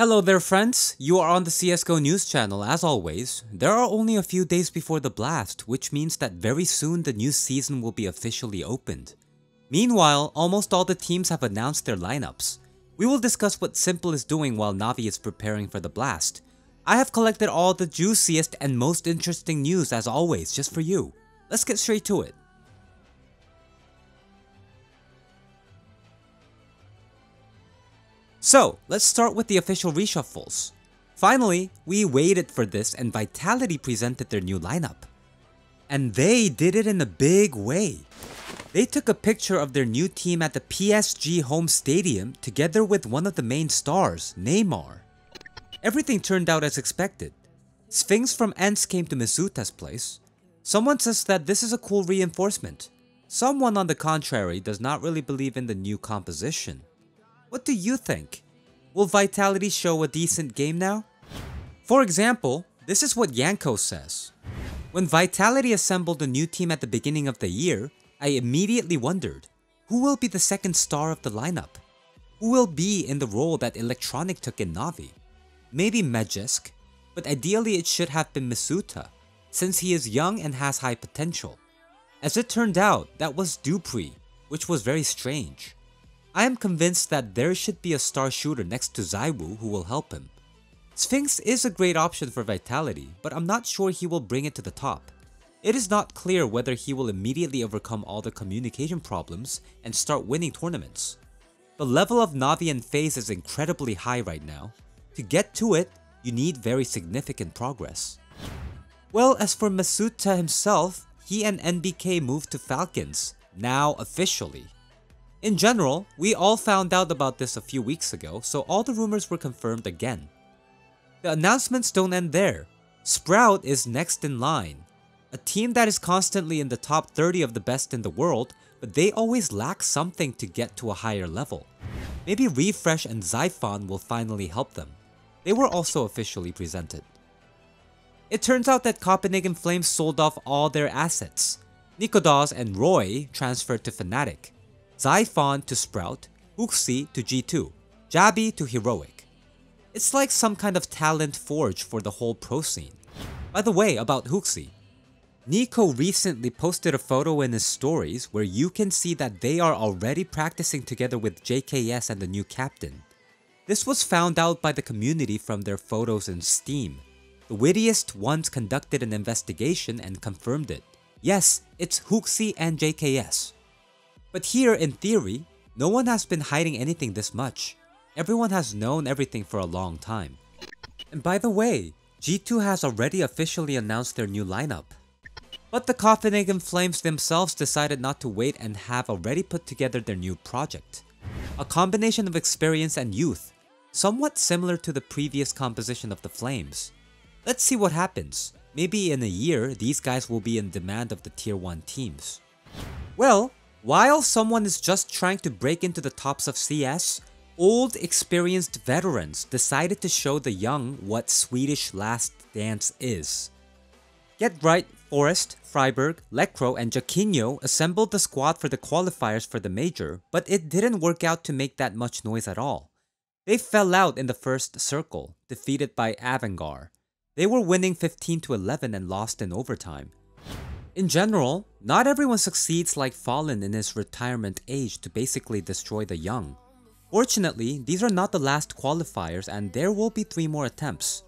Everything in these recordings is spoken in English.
Hello there friends, you are on the CS:GO news channel as always. There are only a few days before the blast, which means that very soon the new season will be officially opened. Meanwhile, almost all the teams have announced their lineups. We will discuss what Simple is doing while Navi is preparing for the blast. I have collected all the juiciest and most interesting news as always just for you. Let's get straight to it. So, let's start with the official reshuffles. Finally, we waited for this and Vitality presented their new lineup. And they did it in a big way. They took a picture of their new team at the PSG home stadium together with one of the main stars, Neymar. Everything turned out as expected. Sphinx from Ence came to Misutaa's place. Someone says that this is a cool reinforcement. Someone on the contrary does not really believe in the new composition. What do you think? Will Vitality show a decent game now? For example, this is what Yanko says. When Vitality assembled a new team at the beginning of the year, I immediately wondered, who will be the second star of the lineup? Who will be in the role that Electronic took in Navi? Maybe Magisk, but ideally it should have been Misutaaa, since he is young and has high potential. As it turned out, that was Dupree, which was very strange. I am convinced that there should be a star shooter next to ZywOo who will help him. Sphinx is a great option for Vitality, but I'm not sure he will bring it to the top. It is not clear whether he will immediately overcome all the communication problems and start winning tournaments. The level of Navi and FaZe is incredibly high right now. To get to it, you need very significant progress. Well, as for Misutaaa himself, he and NBK moved to Falcons, now officially. In general, we all found out about this a few weeks ago, so all the rumors were confirmed again. The announcements don't end there. Sprout is next in line. A team that is constantly in the top 30 of the best in the world, but they always lack something to get to a higher level. Maybe Refresh and Zyphon will finally help them. They were also officially presented. It turns out that Copenhagen Flames sold off all their assets. Nikodas and Roy transferred to Fnatic. Zyphon to Sprout, HooXi to G2, Jabi to Heroic. It's like some kind of talent forge for the whole pro scene. By the way, about HooXi, Niko recently posted a photo in his stories where you can see that they are already practicing together with JKS and the new captain. This was found out by the community from their photos in Steam. The wittiest ones conducted an investigation and confirmed it. Yes, it's HooXi and JKS. But here, in theory, no one has been hiding anything this much. Everyone has known everything for a long time. And by the way, G2 has already officially announced their new lineup. But the Copenhagen Flames themselves decided not to wait and have already put together their new project. A combination of experience and youth, somewhat similar to the previous composition of the Flames. Let's see what happens. Maybe in a year, these guys will be in demand of the tier 1 teams. Well, while someone is just trying to break into the tops of CS, old experienced veterans decided to show the young what Swedish Last Dance is. Get right, Forrest, Freiberg, Lekro, and Jaquinho assembled the squad for the qualifiers for the major, but it didn't work out to make that much noise at all. They fell out in the first circle, defeated by Avangar. They were winning 15-11 and lost in overtime. In general, not everyone succeeds like Fallen in his retirement age to basically destroy the young. Fortunately, these are not the last qualifiers and there will be 3 more attempts.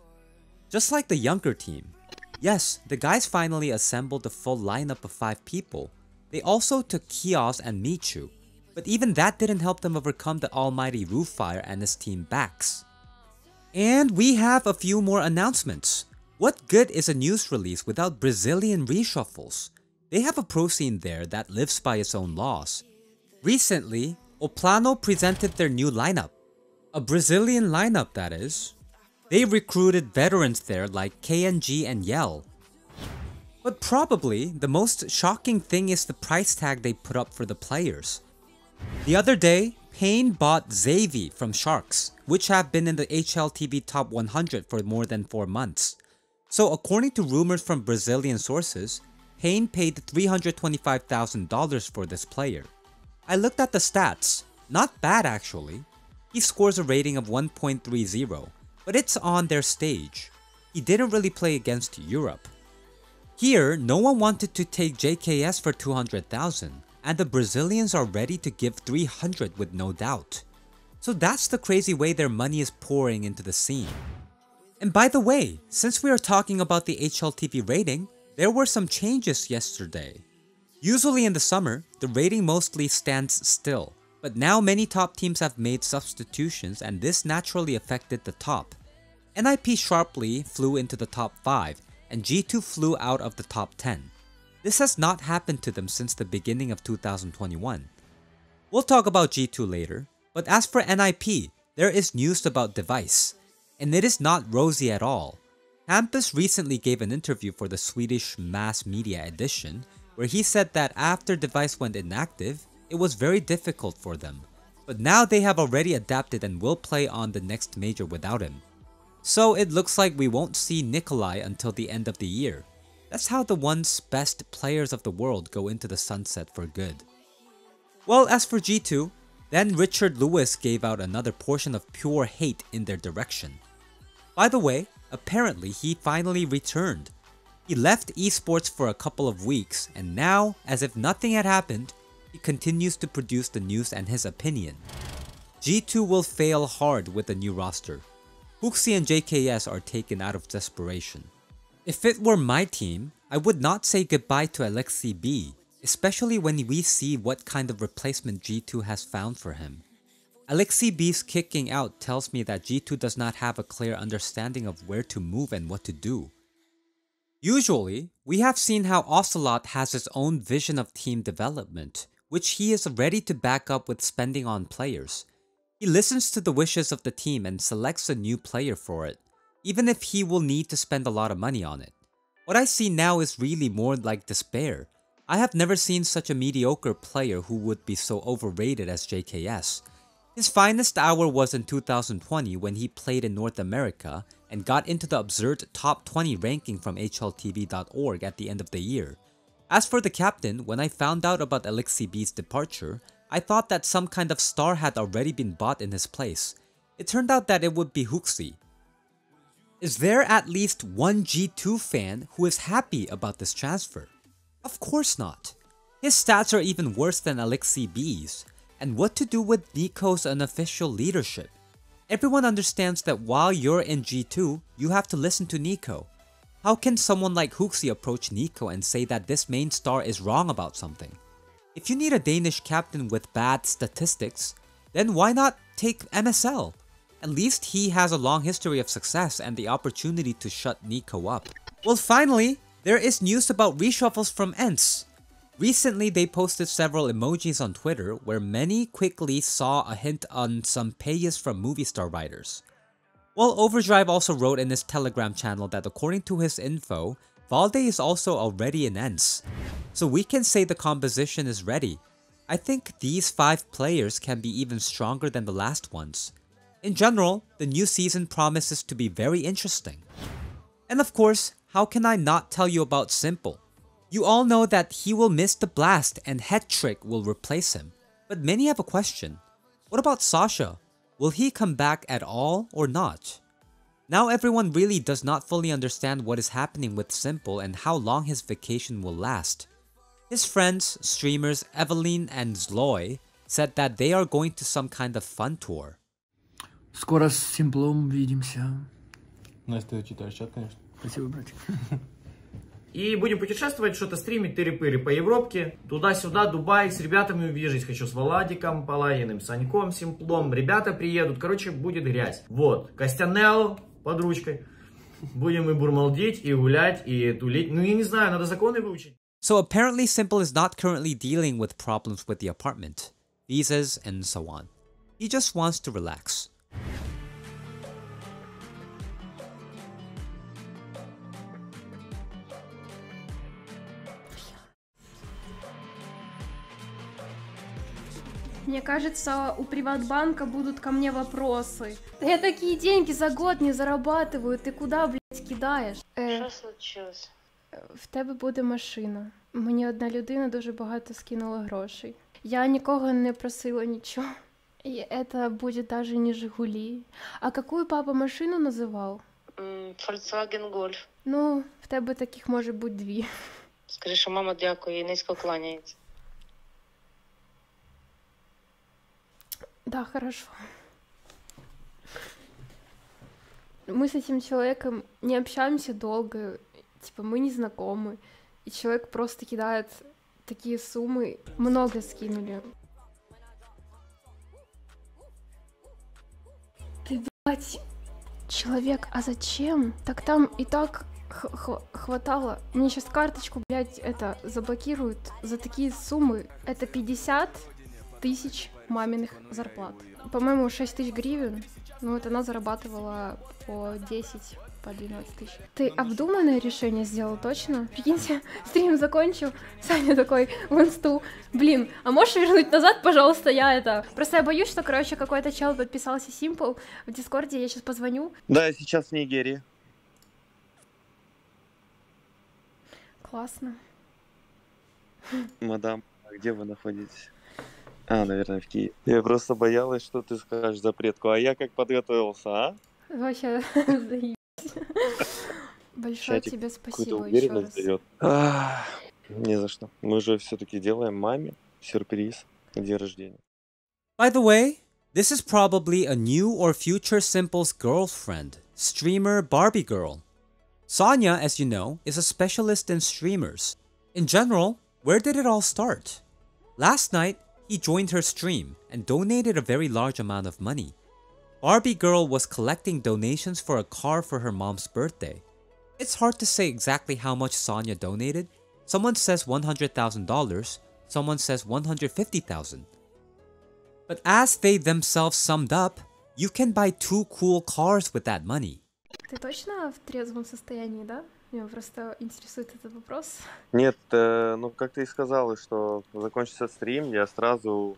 Just like the younger team. Yes, the guys finally assembled the full lineup of 5 people. They also took Kios and Michu, but even that didn't help them overcome the almighty Rufire and his team backs. And we have a few more announcements. What good is a news release without Brazilian reshuffles? They have a pro scene there that lives by its own laws. Recently, Oplano presented their new lineup. A Brazilian lineup, that is. They recruited veterans there like KNG and Yell. But probably, the most shocking thing is the price tag they put up for the players. The other day, Payne bought Zyvi from Sharks, which have been in the HLTV top 100 for more than 4 months. So according to rumors from Brazilian sources, Payne paid $325,000 for this player. I looked at the stats, not bad actually. He scores a rating of 1.30, but it's on their stage. He didn't really play against Europe. Here, no one wanted to take JKS for 200,000, and the Brazilians are ready to give 300 with no doubt. So that's the crazy way their money is pouring into the scene. And by the way, since we are talking about the HLTV rating, there were some changes yesterday. Usually in the summer, the rating mostly stands still, but now many top teams have made substitutions and this naturally affected the top. NIP sharply flew into the top 5 and G2 flew out of the top 10. This has not happened to them since the beginning of 2021. We'll talk about G2 later, but as for NIP, there is news about Device. And it is not rosy at all. Hampus recently gave an interview for the Swedish mass media edition where he said that after Device went inactive, it was very difficult for them. But now they have already adapted and will play on the next major without him. So it looks like we won't see Nikolai until the end of the year. That's how the once best players of the world go into the sunset for good. Well, as for G2, then Richard Lewis gave out another portion of pure hate in their direction. By the way, apparently he finally returned. He left esports for a couple of weeks and now, as if nothing had happened, he continues to produce the news and his opinion. G2 will fail hard with the new roster. HooXi and JKS are taken out of desperation. If it were my team, I would not say goodbye to Alexi B, especially when we see what kind of replacement G2 has found for him. Alexi B's kicking out tells me that G2 does not have a clear understanding of where to move and what to do. Usually, we have seen how Ocelot has his own vision of team development, which he is ready to back up with spending on players. He listens to the wishes of the team and selects a new player for it, even if he will need to spend a lot of money on it. What I see now is really more like despair. I have never seen such a mediocre player who would be so overrated as JKS. His finest hour was in 2020 when he played in North America and got into the absurd top 20 ranking from HLTV.org at the end of the year. As for the captain, when I found out about Alexi B's departure, I thought that some kind of star had already been bought in his place. It turned out that it would be HooXi. Is there at least one G2 fan who is happy about this transfer? Of course not. His stats are even worse than Alexi B's. And what to do with Niko's unofficial leadership? Everyone understands that while you're in G2, you have to listen to Niko. How can someone like HooXi approach Niko and say that this main star is wrong about something? If you need a Danish captain with bad statistics, then why not take MSL? At least he has a long history of success and the opportunity to shut Niko up. Well, finally, there is news about reshuffles from Ence. Recently, they posted several emojis on Twitter where many quickly saw a hint on some payas from movie star writers. Well, Overdrive also wrote in his Telegram channel that according to his info, Valde is also already in Ence. So we can say the composition is ready. I think these 5 players can be even stronger than the last ones. In general, the new season promises to be very interesting. And of course, how can I not tell you about Simple? You all know that he will miss the blast and Hetrick will replace him. But many have a question. What about Sasha? Will he come back at all or not? Now everyone really does not fully understand what is happening with Simple and how long his vacation will last. His friends, streamers Evelyn and Zloy said that they are going to some kind of fun tour. Скоро с Симплом увидимся. Настя, ты читаешь чат, конечно. Спасибо, братик. И будем путешествовать, что-то стримить, тыры-пыры по Европке, туда-сюда, Дубай, с ребятами увижусь, хочу с Владиком, Палаиным, Саньком, Симплом, ребята приедут, короче, будет грязь. Вот, Костянел под ручкой, будем и бурмалдить, и гулять, и тулить, ну я не знаю, надо законы выучить. So apparently Simple is not currently dealing with problems with the apartment, visas and so on. He just wants to relax. Мне кажется, у Приватбанка будут ко мне вопросы. Я такие деньги за год не зарабатываю, ты куда, блядь, кидаешь? Что случилось? В тебе буде машина. Мені одна людина дуже багато скинула грошей. Я нікого не просила нічого. И это будет даже не Жигули. А какую папа машину называл? Volkswagen Golf. Ну, в тебе таких може бути дві. Скажи, що мама дякує і низько кланяється. Да, хорошо. Мы с этим человеком не общаемся долго, типа мы не знакомы. И человек просто кидает такие суммы, много скинули. Ты, блядь, человек, а зачем? Так там и так хватало. Мне сейчас карточку, блядь, это заблокируют за такие суммы. Это 50 тысяч маминых зарплат. По-моему, 6 тысяч гривен. Ну, вот она зарабатывала по 10, по 12 тысяч. Ты обдуманное решение сделал, точно? Прикиньте, стрим закончил, Саня такой в инсту. Блин, а можешь вернуть назад, пожалуйста, я это... Просто я боюсь, что, короче, какой-то чел подписался Simple в Дискорде, я сейчас позвоню. Да, я сейчас в Нигерии. Классно. Мадам, а где вы находитесь? А, наверное, в Киеве. Я просто боялась, что ты скажешь запретку, а я как подготовился, а? Вообще, заебись. Большое тебе спасибо еще раз. Не за что. Мы же все-таки делаем маме сюрприз к день рождения. By the way, this is probably a new or future Simple's girlfriend, streamer Barbie Girl. Sonia, as you know, is a specialist in streamers. In general, where did it all start? Last night, he joined her stream and donated a very large amount of money. Barbie Girl was collecting donations for a car for her mom's birthday. It's hard to say exactly how much Sonia donated. Someone says $100,000, someone says $150,000. But as they themselves summed up, you can buy 2 cool cars with that money. Ты точно в трезвом состоянии, да? Меня просто интересует этот вопрос. Нет, ну как ты и сказала, что закончится стрим, я сразу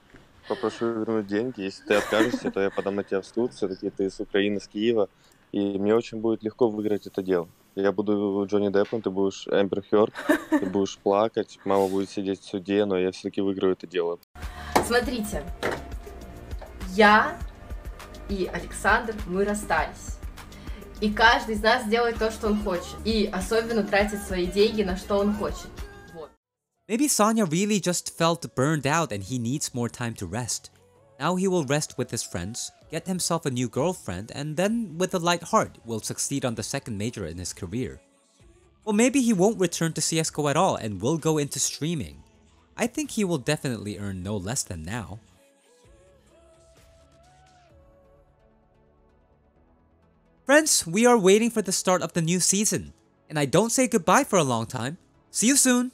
попрошу вернуть деньги. Если ты откажешься, то я подам на тебя в суд. Все-таки ты с Украины, с Киева. И мне очень будет легко выиграть это дело. Я буду Джонни Деппом, ты будешь Эмбер Хёрд, ты будешь плакать, мама будет сидеть в суде, но я все-таки выиграю это дело. Смотрите, я и Александр, мы расстались. И каждый из нас делает то, что он хочет. И особенно тратит свои деньги на что он хочет. Вот. Maybe Sonia really just felt burned out and he needs more time to rest. Now he will rest with his friends, get himself a new girlfriend, and then with a light heart will succeed on the second major in his career. Well, maybe he won't return to CS:GO at all and will go into streaming. I think he will definitely earn no less than now. Friends, we are waiting for the start of the new season, and I don't say goodbye for a long time. See you soon!